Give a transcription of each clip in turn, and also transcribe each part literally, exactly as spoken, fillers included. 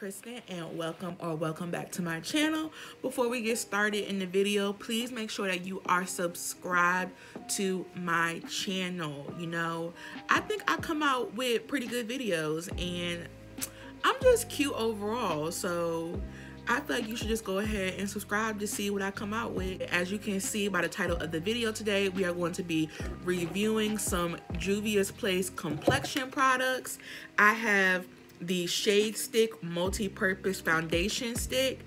Kristen, and welcome or welcome back to my channel. Before we get started in the video, please make sure that you are subscribed to my channel. You know, I think I come out with pretty good videos and I'm just cute overall, so I feel like you should just go ahead and subscribe to see what I come out with. As you can see by the title of the video today, we are going to be reviewing some Juvia's Place complexion products. I have the Shade Stick Multi-Purpose Foundation Stick,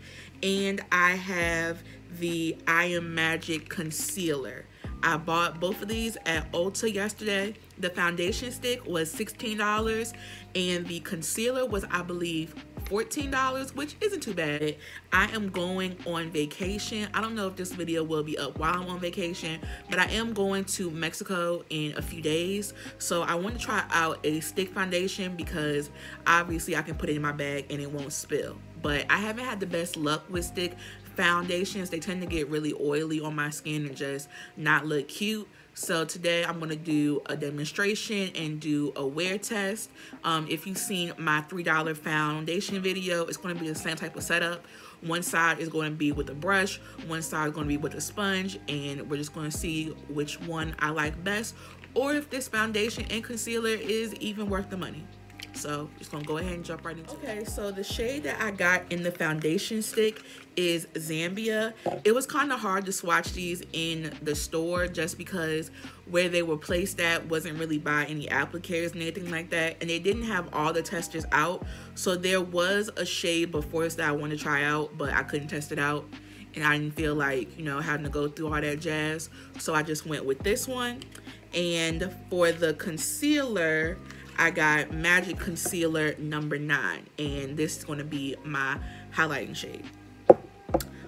and I have the I Am Magic Concealer. I bought both of these at Ulta yesterday. The foundation stick was sixteen dollars and the concealer was, I believe, fourteen dollars, which isn't too bad. I am going on vacation. I don't know if this video will be up while I'm on vacation, but I am going to Mexico in a few days. So I want to try out a stick foundation because obviously I can put it in my bag and it won't spill. But I haven't had the best luck with stick foundations. They tend to get really oily on my skin and just not look cute. So today I'm going to do a demonstration and do a wear test. Um, if you've seen my three dollar foundation video, it's going to be the same type of setup. One side is going to be with a brush, one side is going to be with a sponge, and we're just going to see which one I like best, or if this foundation and concealer is even worth the money. So just gonna go ahead and jump right into okay, it. Okay, so the shade that I got in the foundation stick is Zambia. It was kind of hard to swatch these in the store just because where they were placed at wasn't really by any applicators and anything like that, and they didn't have all the testers out. So there was a shade before this that I wanted to try out, but I couldn't test it out, and I didn't feel like, you know, having to go through all that jazz. So I just went with this one. And for the concealer, I got Magic Concealer number nine, and this is going to be my highlighting shade.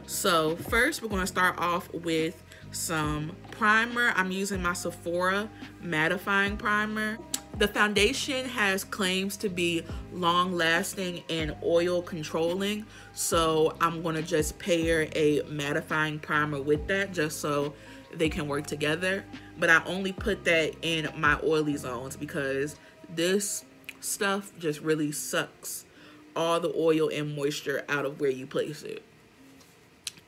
So first we're going to start off with some primer. I'm using my Sephora mattifying primer. The foundation has claims to be long lasting and oil controlling, so I'm going to just pair a mattifying primer with that just so they can work together. But I only put that in my oily zones because this stuff just really sucks all the oil and moisture out of where you place it.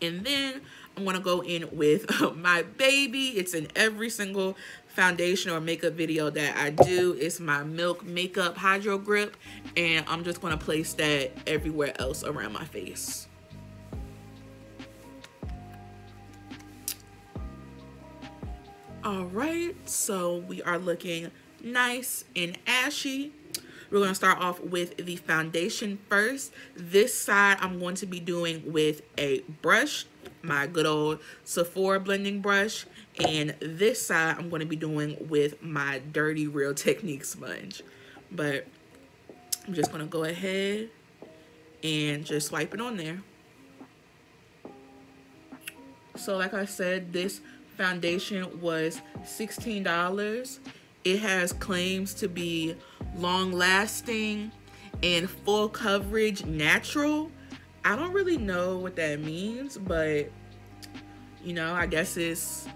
And then I'm gonna go in with my baby. It's in every single foundation or makeup video that I do. It's my Milk Makeup Hydro Grip, and I'm just gonna place that everywhere else around my face. All right, so we are looking nice and ashy. We're going to start off with the foundation first. This side I'm going to be doing with a brush, my good old Sephora blending brush, and this side I'm going to be doing with my Dirty Real Technique sponge. But I'm just going to go ahead and just swipe it on there. So like I said, this foundation was sixteen dollars. It has claims to be long lasting and full coverage natural. I don't really know what that means, but you know, I guess it's,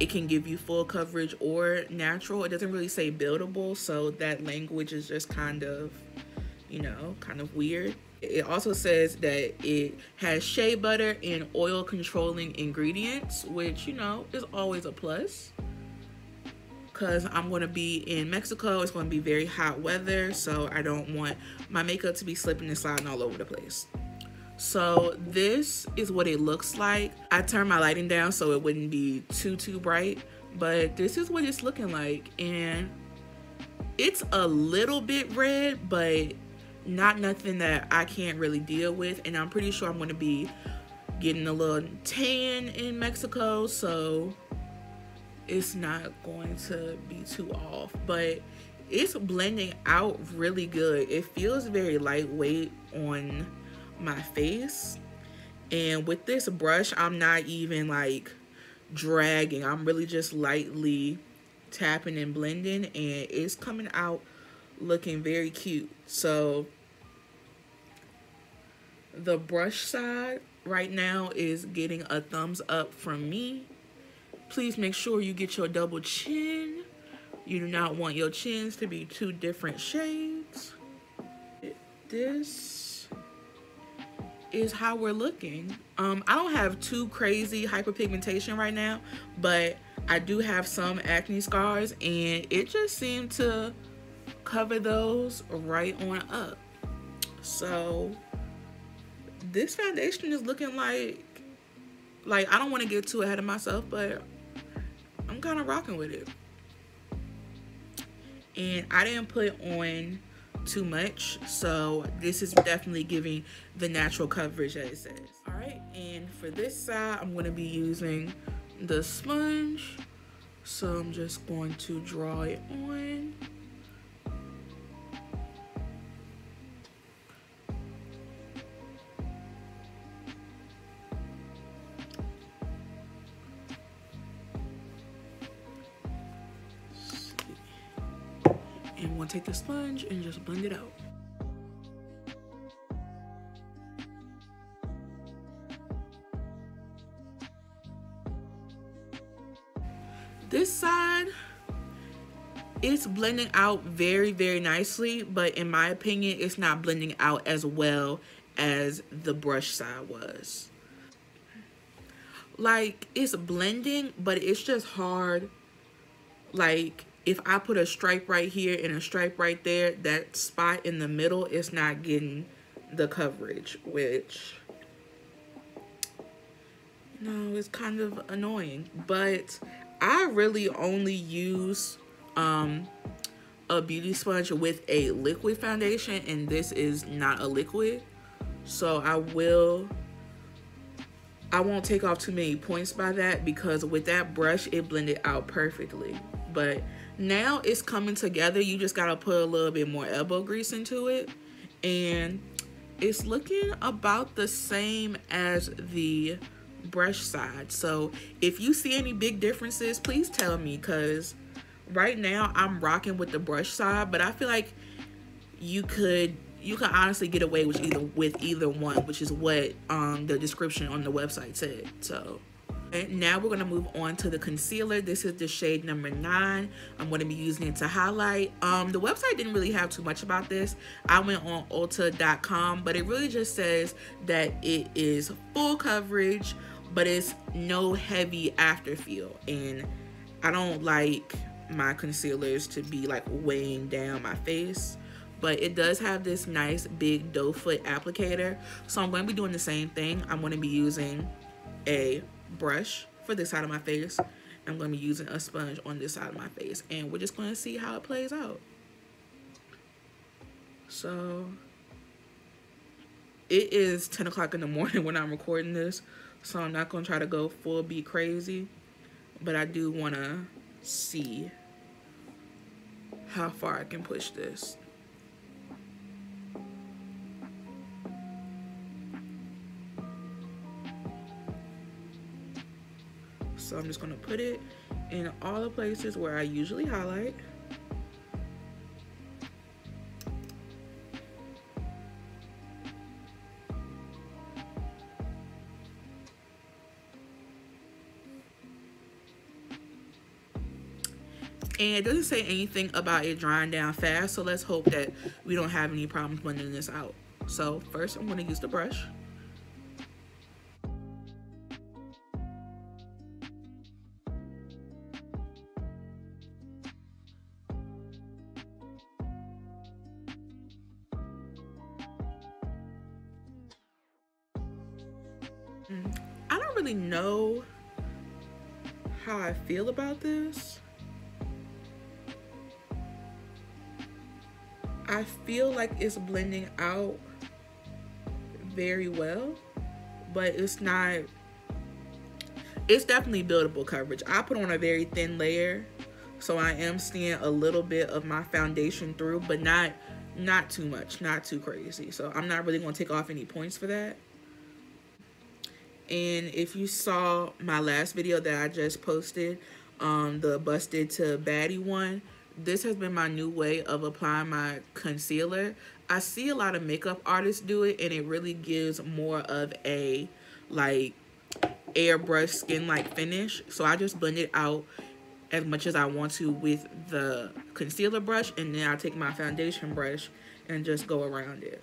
it can give you full coverage or natural. It doesn't really say buildable, so that language is just kind of, you know, kind of weird. It also says that it has shea butter and oil controlling ingredients, which, you know, is always a plus. Because I'm going to be in Mexico, it's going to be very hot weather, so I don't want my makeup to be slipping and sliding all over the place. So this is what it looks like. I turned my lighting down so it wouldn't be too too bright, but this is what it's looking like, and it's a little bit red, but not nothing that I can't really deal with. And I'm pretty sure I'm going to be getting a little tan in Mexico, so it's not going to be too off. But it's blending out really good. It feels very lightweight on my face, and with this brush I'm not even like dragging. I'm really just lightly tapping and blending, and it's coming out looking very cute. So the brush side right now is getting a thumbs up from me. Please make sure you get your double chin. You do not want your chins to be two different shades. This is how we're looking. Um, I don't have too crazy hyperpigmentation right now, but I do have some acne scars, and it just seemed to cover those right on up. So this foundation is looking like, like I don't want to get too ahead of myself, but I'm kind of rocking with it. And I didn't put on too much, so this is definitely giving the natural coverage that it says. All right, and for this side, I'm going to be using the sponge, so I'm just going to draw it on. And we'll take the sponge and just blend it out. This side, it's blending out very, very nicely, but in my opinion, it's not blending out as well as the brush side was. Like, it's blending, but it's just hard. Like, if I put a stripe right here and a stripe right there, that spot in the middle is not getting the coverage, which, you know, is kind of annoying. But I really only use um, a beauty sponge with a liquid foundation, and this is not a liquid. So I will, I won't take off too many points by that, because with that brush, it blended out perfectly. But now it's coming together. You just gotta put a little bit more elbow grease into it, and it's looking about the same as the brush side. So if you see any big differences, please tell me, because right now I'm rocking with the brush side, but I feel like you could you can honestly get away with either with either one, which is what um the description on the website said. So and now we're going to move on to the concealer. This is the shade number nine. I'm going to be using it to highlight. Um, the website didn't really have too much about this. I went on Ulta dot com, but it really just says that it is full coverage, but it's no heavy after feel. And I don't like my concealers to be like weighing down my face, but it does have this nice big doe foot applicator. So I'm going to be doing the same thing. I'm going to be using a brush for this side of my face. I'm going to be using a sponge on this side of my face, and we're just going to see how it plays out. So it is ten o'clock in the morning when I'm recording this, so I'm not going to try to go full be crazy, but I do want to see how far I can push this. So I'm just going to put it in all the places where I usually highlight. And it doesn't say anything about it drying down fast, so let's hope that we don't have any problems blending this out. So first I'm going to use the brush. I don't really know how I feel about this. I feel like it's blending out very well, but it's not, it's definitely buildable coverage. I put on a very thin layer, so I am seeing a little bit of my foundation through, but not, not too much, not too crazy. So I'm not really gonna take off any points for that. And if you saw my last video that I just posted, um, the Busted to Baddie one, this has been my new way of applying my concealer. I see a lot of makeup artists do it, and it really gives more of a like airbrush skin-like finish. So I just blend it out as much as I want to with the concealer brush, and then I take my foundation brush and just go around it.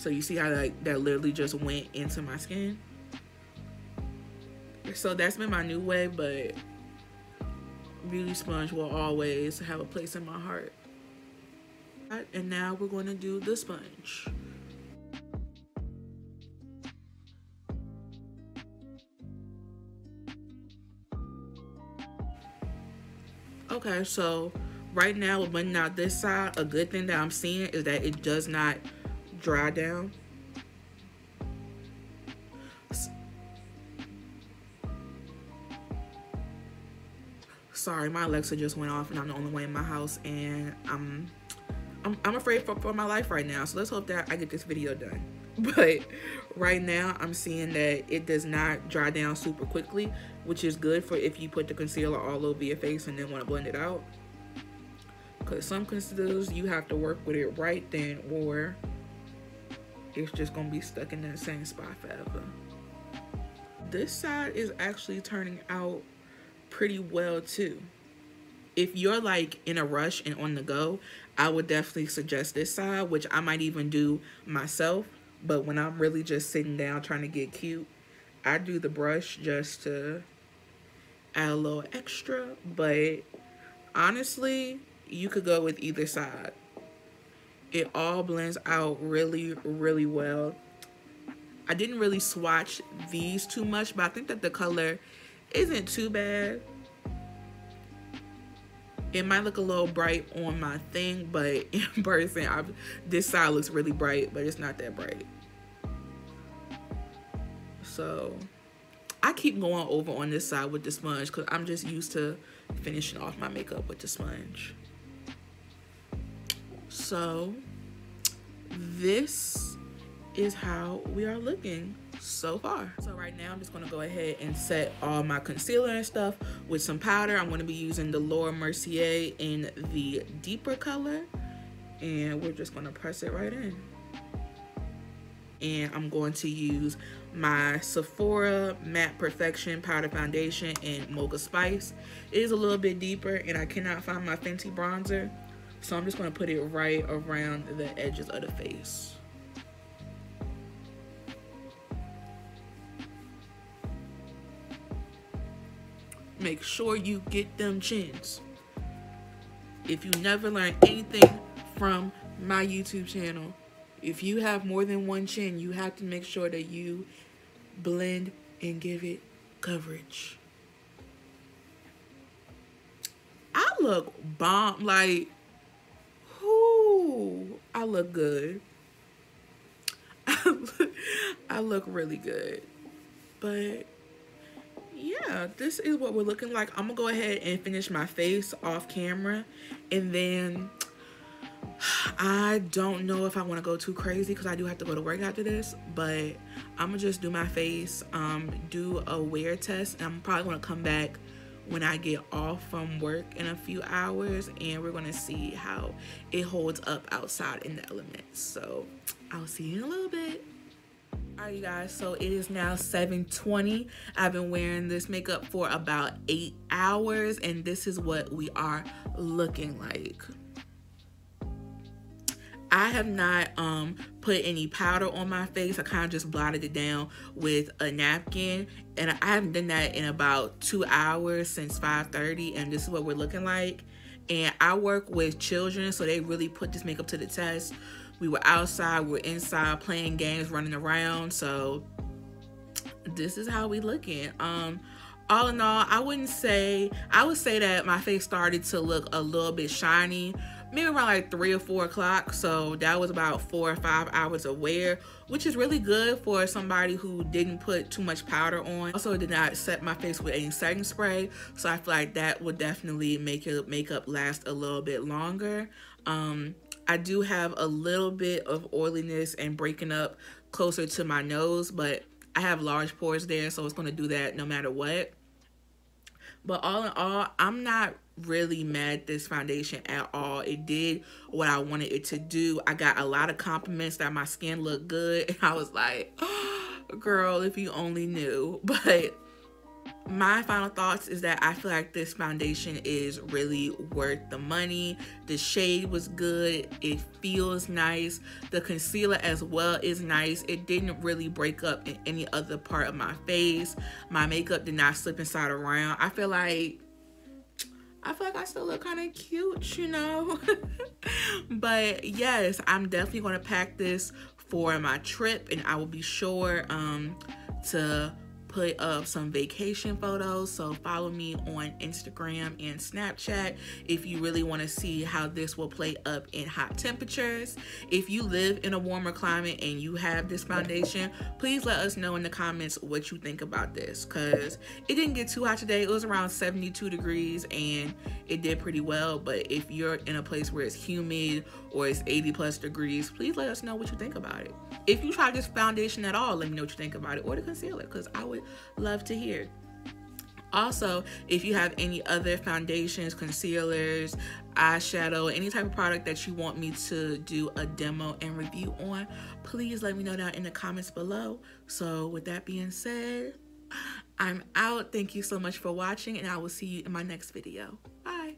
So you see how like that literally just went into my skin. So that's been my new way, but Beauty Sponge will always have a place in my heart. And now we're going to do the sponge. Okay, so right now but not this side, a good thing that I'm seeing is that it does not dry down. Sorry, my Alexa just went off and I'm the only one in my house, and I'm I'm, I'm afraid for, for my life right now. So let's hope that I get this video done. But right now I'm seeing that it does not dry down super quickly, which is good for if you put the concealer all over your face and then want to blend it out, because some concealers you have to work with it right then or it's just gonna be stuck in that same spot forever. This side is actually turning out pretty well too. If you're like in a rush and on the go, I would definitely suggest this side, which I might even do myself. But when I'm really just sitting down trying to get cute, I do the brush just to add a little extra. But honestly, you could go with either side. It all blends out really, really well. I didn't really swatch these too much, but I think that the color isn't too bad. It might look a little bright on my thing, but in person, I've, this side looks really bright, but it's not that bright. So I keep going over on this side with the sponge because I'm just used to finishing off my makeup with the sponge. So this is how we are looking so far. So right now I'm just going to go ahead and set all my concealer and stuff with some powder. I'm going to be using the Laura Mercier in the deeper color, and we're just going to press it right in. And I'm going to use my Sephora Matte Perfection Powder Foundation in Mocha Spice. It is a little bit deeper and I cannot find my Fenty bronzer, so I'm just going to put it right around the edges of the face. Make sure you get them chins. If you never learn anything from my YouTube channel, if you have more than one chin, you have to make sure that you blend and give it coverage. I look bomb, like, whoo, I look good. I look, I look really good, but yeah, this is what we're looking like. I'm gonna go ahead and finish my face off camera, and then I don't know if I want to go too crazy because I do have to go to work after this, but I'm gonna just do my face, um do a wear test, and I'm probably gonna come back when I get off from work in a few hours, and we're gonna see how it holds up outside in the elements. So I'll see you in a little bit. Alright you guys, so it is now seven twenty. I've been wearing this makeup for about eight hours and this is what we are looking like. I have not um, put any powder on my face. I kind of just blotted it down with a napkin, and I haven't done that in about two hours since five thirty, and this is what we're looking like. And I work with children, so they really put this makeup to the test. We were outside, we were inside playing games, running around. So this is how we looking. Um, all in all, I wouldn't say, I would say that my face started to look a little bit shiny, maybe around like three or four o'clock. So that was about four or five hours of wear, which is really good for somebody who didn't put too much powder on. Also did not set my face with any setting spray. So I feel like that would definitely make your makeup last a little bit longer. Um, I do have a little bit of oiliness and breaking up closer to my nose, but I have large pores there, so it's going to do that no matter what. But all in all, I'm not really mad at this foundation at all. It did what I wanted it to do. I got a lot of compliments that my skin looked good, and I was like, oh, girl, if you only knew. But my final thoughts is that I feel like this foundation is really worth the money. The shade was good. It feels nice. The concealer as well is nice. It didn't really break up in any other part of my face. My makeup did not slip inside around. I feel like I feel like I still look kind of cute, you know? But yes, I'm definitely going to pack this for my trip, and I will be sure um, to put up some vacation photos. So follow me on Instagram and Snapchat if you really want to see how this will play up in hot temperatures. If you live in a warmer climate and you have this foundation, please let us know in the comments what you think about this, because it didn't get too hot today. It was around seventy-two degrees and it did pretty well. But if you're in a place where it's humid or it's eighty plus degrees, please let us know what you think about it. If you try this foundation at all, let me know what you think about it, or the concealer, because I would love to hear. Also, if you have any other foundations, concealers, eyeshadow, any type of product that you want me to do a demo and review on, please let me know down in the comments below. So with that being said, I'm out. Thank you so much for watching, and I will see you in my next video. Bye.